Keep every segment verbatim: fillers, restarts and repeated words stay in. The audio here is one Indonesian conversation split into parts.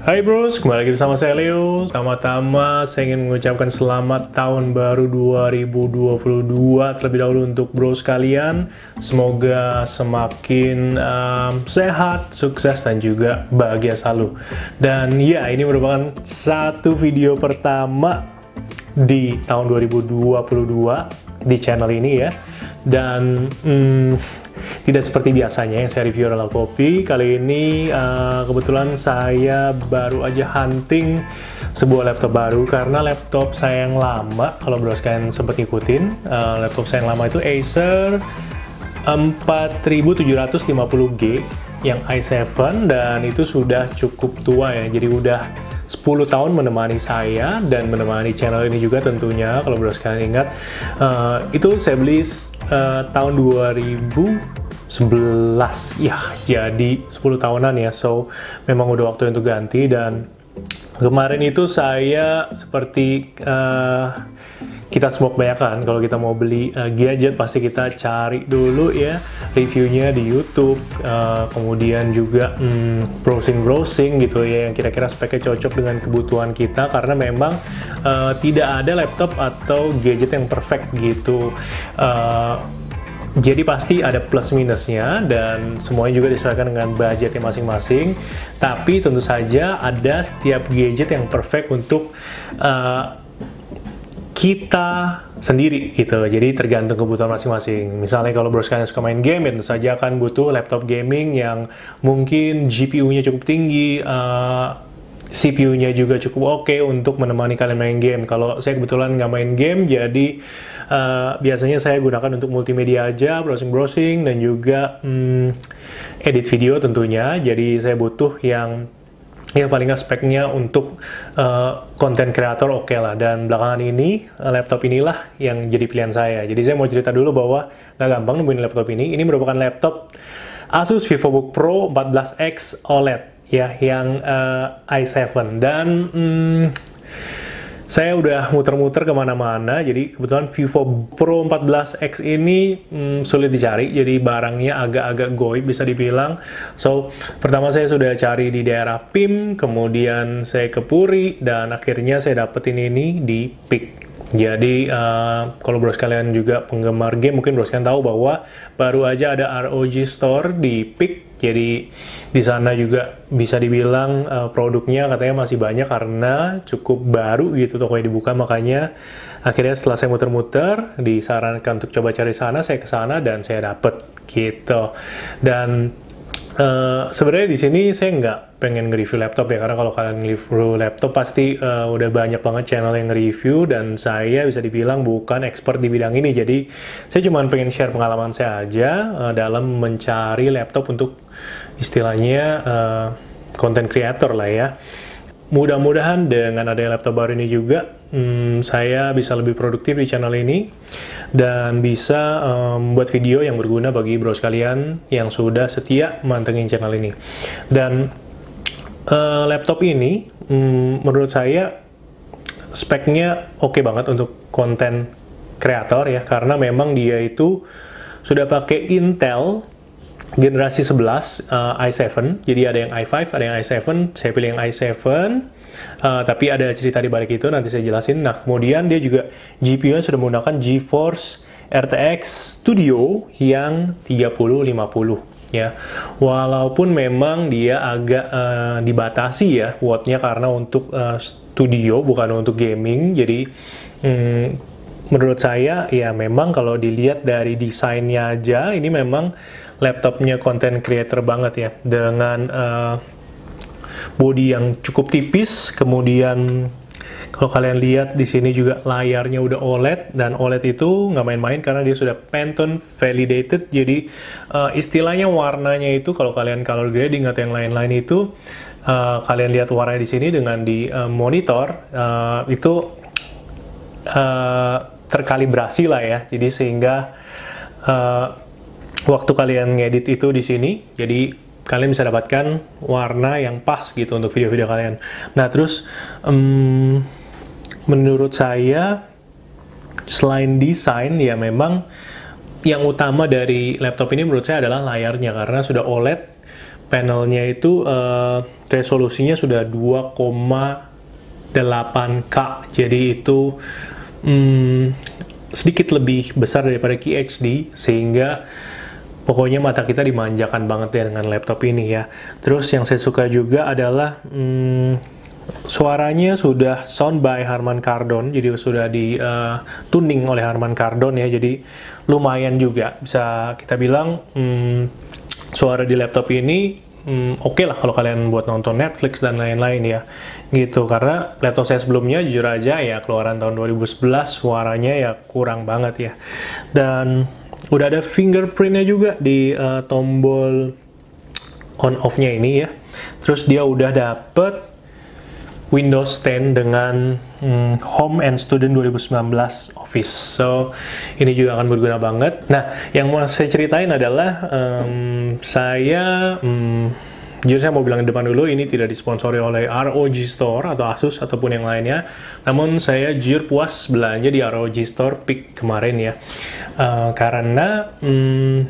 Hai bros, kembali lagi bersama saya Leo. Pertama-tama saya ingin mengucapkan selamat tahun baru dua ribu dua puluh dua terlebih dahulu untuk bros kalian. Semoga semakin um, sehat, sukses, dan juga bahagia selalu. Dan ya, ini merupakan satu video pertama di tahun dua ribu dua puluh dua di channel ini ya. Dan hmm, tidak seperti biasanya yang saya review adalah kopi. Kali ini uh, kebetulan saya baru aja hunting sebuah laptop baru karena laptop saya yang lama, kalau bro sekalian sempat ngikutin, uh, laptop saya yang lama itu Acer empat tujuh lima nol G yang i tujuh, dan itu sudah cukup tua ya, jadi udah sepuluh tahun menemani saya dan menemani channel ini juga tentunya. Kalau bro sekalian ingat, uh, itu saya beli uh, tahun dua ribu sebelas ya, jadi sepuluh tahunan ya. So memang udah waktu untuk ganti, dan kemarin itu saya seperti uh, kita semua kebanyakan, kalau kita mau beli uh, gadget pasti kita cari dulu ya reviewnya di YouTube, uh, kemudian juga hmm, browsing-browsing gitu ya yang kira-kira speknya cocok dengan kebutuhan kita, karena memang uh, tidak ada laptop atau gadget yang perfect gitu. uh, Jadi pasti ada plus minusnya, dan semuanya juga disesuaikan dengan budgetnya masing-masing. Tapi tentu saja ada setiap gadget yang perfect untuk uh, kita sendiri gitu. Jadi tergantung kebutuhan masing-masing. Misalnya kalau bro sekalian suka main game, ya tentu saja akan butuh laptop gaming yang mungkin G P U-nya cukup tinggi, uh, C P U-nya juga cukup oke untuk menemani kalian main game. Kalau saya kebetulan nggak main game, jadi uh, biasanya saya gunakan untuk multimedia aja, browsing-browsing, dan juga hmm, edit video tentunya. Jadi saya butuh yang ya paling nggak speknya untuk konten uh, kreator oke lah. Dan belakangan ini laptop inilah yang jadi pilihan saya. Jadi saya mau cerita dulu bahwa nggak gampang nemuin laptop ini. Ini merupakan laptop Asus Vivobook Pro empat belas X OLED ya, yang uh, i tujuh, dan hmm, saya udah muter-muter kemana-mana. Jadi kebetulan Vivo Pro empat belas X ini hmm, sulit dicari, jadi barangnya agak-agak goib bisa dibilang. So pertama saya sudah cari di daerah P I M, kemudian saya ke Puri, dan akhirnya saya dapetin ini di P I K. Jadi uh, kalau bro sekalian juga penggemar game, mungkin bro sekalian tahu bahwa baru aja ada R O G Store di P I K. Jadi di sana juga bisa dibilang uh, produknya katanya masih banyak karena cukup baru gitu tokonya dibuka. Makanya akhirnya setelah saya muter-muter disarankan untuk coba cari sana, saya ke sana dan saya dapet gitu. Dan Uh, sebenarnya di sini saya nggak pengen nge-review laptop ya, karena kalau kalian nge-review laptop pasti uh, udah banyak banget channel yang nge-review, dan saya bisa dibilang bukan expert di bidang ini. Jadi saya cuma pengen share pengalaman saya aja uh, dalam mencari laptop untuk istilahnya uh, content creator lah ya. Mudah-mudahan dengan adanya laptop baru ini juga hmm, saya bisa lebih produktif di channel ini dan bisa membuat um, video yang berguna bagi bro sekalian yang sudah setia mantengin channel ini. Dan uh, laptop ini um, menurut saya speknya oke banget untuk konten kreator ya, karena memang dia itu sudah pakai Intel generasi sebelas uh, i tujuh. Jadi ada yang i lima, ada yang i tujuh. Saya pilih yang i tujuh. Uh, tapi ada cerita di balik itu, nanti saya jelasin. Nah, kemudian dia juga G P U-nya sudah menggunakan GeForce R T X Studio yang tiga ribu lima puluh ya. Walaupun memang dia agak uh, dibatasi ya watt-nya karena untuk uh, studio, bukan untuk gaming. Jadi mm, menurut saya ya memang kalau dilihat dari desainnya aja, ini memang laptopnya content creator banget ya, dengan uh, body yang cukup tipis. Kemudian kalau kalian lihat di sini juga layarnya udah OLED, dan OLED itu nggak main-main karena dia sudah Pantone validated. Jadi uh, istilahnya warnanya itu kalau kalian color grading atau yang lain-lain itu uh, kalian lihat warna di sini dengan di uh, monitor uh, itu uh, terkalibrasi lah ya. Jadi sehingga uh, waktu kalian ngedit itu di sini, jadi kalian bisa dapatkan warna yang pas gitu untuk video-video kalian. Nah terus um, menurut saya selain desain ya memang yang utama dari laptop ini menurut saya adalah layarnya, karena sudah OLED panelnya itu uh, resolusinya sudah dua koma delapan K, jadi itu um, sedikit lebih besar daripada Q H D, sehingga pokoknya mata kita dimanjakan banget ya dengan laptop ini ya. Terus yang saya suka juga adalah hmm, suaranya sudah sound by Harman Kardon, jadi sudah di uh, tuning oleh Harman Kardon ya, jadi lumayan juga bisa kita bilang hmm, suara di laptop ini hmm, oke okay lah kalau kalian buat nonton Netflix dan lain-lain ya gitu. Karena laptop saya sebelumnya jujur aja ya, keluaran tahun dua ribu sebelas, suaranya ya kurang banget ya. Dan udah ada fingerprintnya juga di uh, tombol on off-nya ini ya. Terus dia udah dapet Windows sepuluh dengan hmm, Home and Student dua ribu sembilan belas Office. So, ini juga akan berguna banget. Nah, yang mau saya ceritain adalah um, saya... Um, Jujur saya mau bilang di depan dulu, ini tidak disponsori oleh R O G Store atau Asus ataupun yang lainnya. Namun saya jujur puas belanja di R O G Store Peak kemarin ya. Uh, karena hmm,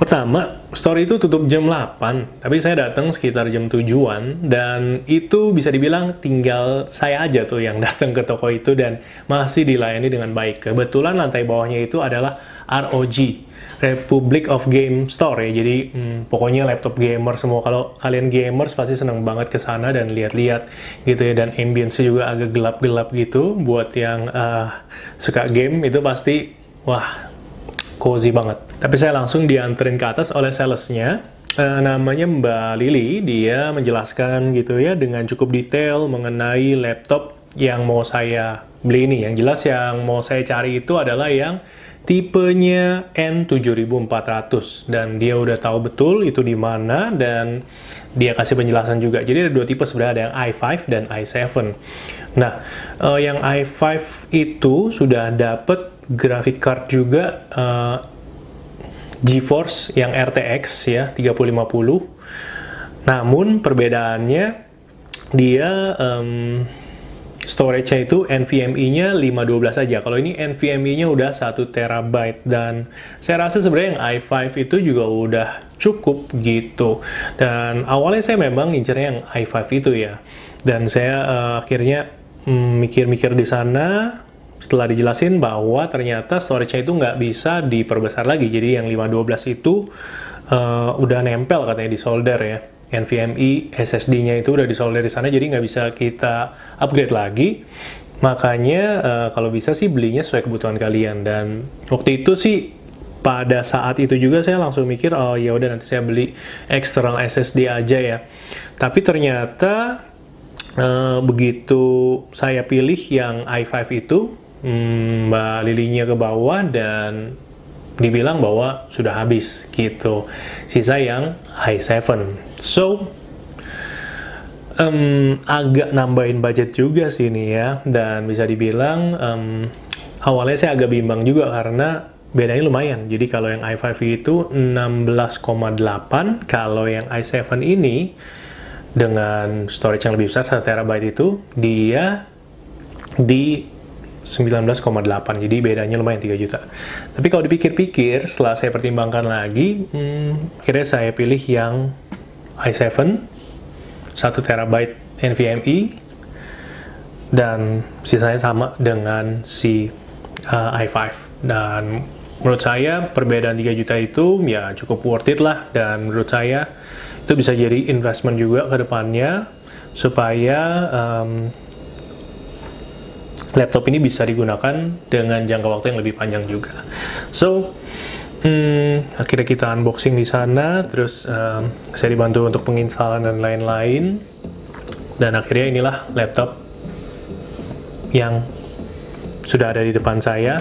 pertama, store itu tutup jam delapan, tapi saya datang sekitar jam tujuan, dan itu bisa dibilang tinggal saya aja tuh yang datang ke toko itu dan masih dilayani dengan baik. Kebetulan lantai bawahnya itu adalah R O G, Republic of Game Store ya. Jadi hmm, pokoknya laptop gamer semua. Kalau kalian gamers pasti seneng banget ke sana dan lihat-lihat gitu ya. Dan ambience juga agak gelap-gelap gitu. Buat yang uh, suka game itu pasti wah, cozy banget. Tapi saya langsung dianterin ke atas oleh salesnya. Uh, namanya Mbak Lili. Dia menjelaskan gitu ya dengan cukup detail mengenai laptop yang mau saya beli ini. Yang jelas yang mau saya cari itu adalah yang tipenya N tujuh ribu empat ratus, dan dia udah tahu betul itu di mana, dan dia kasih penjelasan juga. Jadi ada dua tipe sebenarnya, ada yang i five dan i seven. Nah, uh, yang i five itu sudah dapet graphic card juga, uh, GeForce yang R T X ya tiga ribu lima puluh. Namun perbedaannya dia um, storage-nya itu N V M E-nya lima dua belas aja. Kalau ini N V M E-nya udah satu terabyte, dan saya rasa sebenarnya yang i five itu juga udah cukup gitu. Dan awalnya saya memang ngincernya yang i five itu ya. Dan saya uh, akhirnya mikir-mikir mm, di sana setelah dijelasin bahwa ternyata storage-nya itu nggak bisa diperbesar lagi. Jadi yang lima dua belas itu uh, udah nempel katanya di solder ya. N V M e S S D-nya itu udah disolder di sana, jadi nggak bisa kita upgrade lagi. Makanya uh, kalau bisa sih belinya sesuai kebutuhan kalian. Dan waktu itu sih pada saat itu juga saya langsung mikir, oh ya udah nanti saya beli external S S D aja ya. Tapi ternyata uh, begitu saya pilih yang i five itu, hmm, Mbak Lilinya ke bawah dan dibilang bahwa sudah habis gitu, sisa yang i seven. So um, agak nambahin budget juga sih ini ya. Dan bisa dibilang um, awalnya saya agak bimbang juga karena bedanya lumayan. Jadi kalau yang i five itu enam belas koma delapan, kalau yang i seven ini dengan storage yang lebih besar satu terabyte itu dia di sembilan belas koma delapan, jadi bedanya lumayan tiga juta. Tapi kalau dipikir-pikir, setelah saya pertimbangkan lagi, hmm, akhirnya saya pilih yang i seven, satu terabyte N V M e, dan sisanya sama dengan si uh, i five. Dan menurut saya perbedaan tiga juta itu ya cukup worth it lah. Dan menurut saya itu bisa jadi investment juga ke depannya, supaya um, laptop ini bisa digunakan dengan jangka waktu yang lebih panjang juga. So, hmm, akhirnya kita unboxing di sana, terus um, saya dibantu untuk penginstalan dan lain-lain. Dan akhirnya inilah laptop yang sudah ada di depan saya,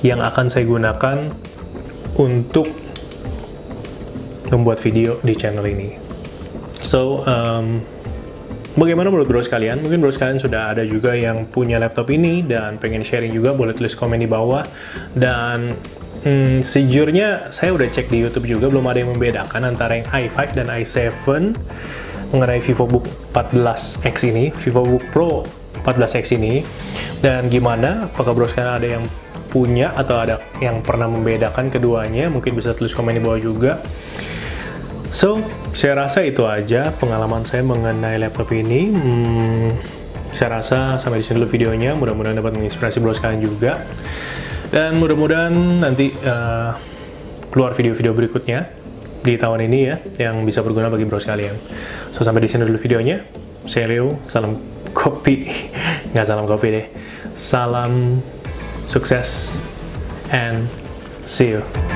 yang akan saya gunakan untuk membuat video di channel ini. So, um, bagaimana menurut bro sekalian? Mungkin bro sekalian sudah ada juga yang punya laptop ini dan pengen sharing juga, boleh tulis komen di bawah. Dan hmm, sejujurnya saya udah cek di YouTube juga, belum ada yang membedakan antara yang i five dan i seven mengenai Vivobook empat belas X ini, Vivobook Pro empat belas X ini. Dan gimana? Apakah bro sekalian ada yang punya atau ada yang pernah membedakan keduanya? Mungkin bisa tulis komen di bawah juga. So, saya rasa itu aja pengalaman saya mengenai laptop ini. Hmm, saya rasa sampai di sini dulu videonya. Mudah-mudahan dapat menginspirasi buat kalian juga. Dan mudah-mudahan nanti uh, keluar video-video berikutnya di tahun ini ya, yang bisa berguna bagi bro sekalian. So, sampai di sini dulu videonya. Saya Leo, salam kopi. Nggak salam kopi deh. Salam sukses, and see you.